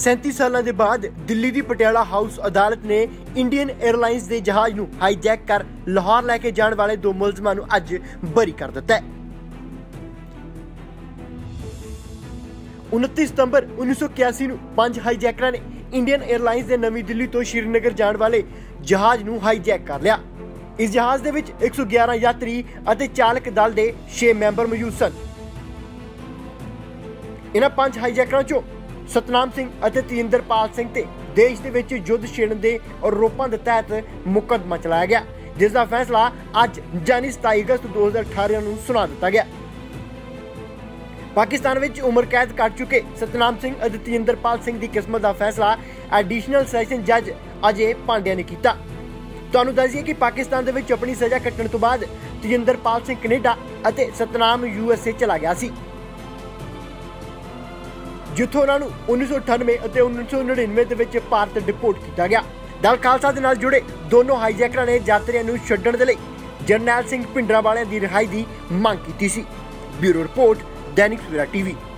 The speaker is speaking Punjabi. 37 ਸਾਲਾਂ ਦੇ ਬਾਅਦ ਦਿੱਲੀ ਦੀ ਪਟਿਆਲਾ ਹਾਊਸ ਅਦਾਲਤ ਨੇ ਇੰਡੀਅਨ 에ਅਰਲਾਈਨਸ ਦੇ ਜਹਾਜ਼ ਨੂੰ ਹਾਈਜੈਕ ਕਰ ਲਾਹੌਰ ਲੈ ਕੇ ਜਾਣ ਵਾਲੇ ਦੋ ਮੁਲਜ਼ਮਾਂ ਨੂੰ ਅੱਜ ਬਰੀ ਕਰ ਦਿੱਤਾ ਹੈ। 29 ਸਤੰਬਰ 1981 ਨੂੰ 5 ਹਾਈਜੈਕਰਾਂ ਨੇ ਇੰਡੀਅਨ 에ਅਰਲਾਈਨਸ ਦੇ ਨਵੀਂ ਦਿੱਲੀ ਤੋਂ ਸ਼੍ਰੀਨਗਰ ਜਾਣ ਵਾਲੇ ਜਹਾਜ਼ ਨੂੰ ਹਾਈਜੈਕ ਕਰ ਲਿਆ। इस जहाज दे विच 111 यात्री अते चालक दल दे 6 मैंबर मौजूद सन। इन्हां 5 हाईजैकरां चों सतनाम सिंह अते अतिंद्रपाल सिंह ते देश दे विच युद्ध छेड़न दे आरोपां दे तहत मुकदमा चलाया गया, जिसका फैसला अज जानी 27 अगस्त 2018 नूं सुना दिता गया। पाकिस्तान विच उम्र कैद कट चुके सतनाम सिंह अते अतिंद्रपाल सिंह दी किस्मत दा फैसला एडिशनल सैशन जज अजित पांड्या ने कीता। ਤੁਹਾਨੂੰ ਦੱਸ ਦਈਏ कि पाकिस्तान ਦੇ ਵਿੱਚ अपनी सज़ा ਕੱਟਣ ਤੋਂ ਬਾਅਦ ਤਜਿੰਦਰਪਾਲ ਸਿੰਘ ਕੈਨੇਡਾ ਅਤੇ ਸਤਨਾਮ USA ਚਲਾ ਗਿਆ ਸੀ, ਜਿੱਥੋਂ ਉਹਨਾਂ ਨੂੰ 1998 ਅਤੇ 1999 ਦੇ ਵਿੱਚ ਭਾਰਤ ਡਿਪੋਰਟ ਕੀਤਾ ਗਿਆ। ਦਲ ਖਾਲਸਾ ਦੇ ਨਾਲ ਜੁੜੇ ਦੋਨੋਂ ਹਾਈਜੈਕਰਾਂ ਨੇ ਯਾਤਰੀਆਂ ਨੂੰ ਛੱਡਣ ਦੇ ਲਈ ਜਰਨੈਲ ਸਿੰਘ ਭਿੰਡਰਾਂ ਵਾਲਿਆਂ ਦੀ ਰਿਹਾਈ ਦੀ ਮੰਗ ਕੀਤੀ ਸੀ। Bureau report, Dainik Savera TV।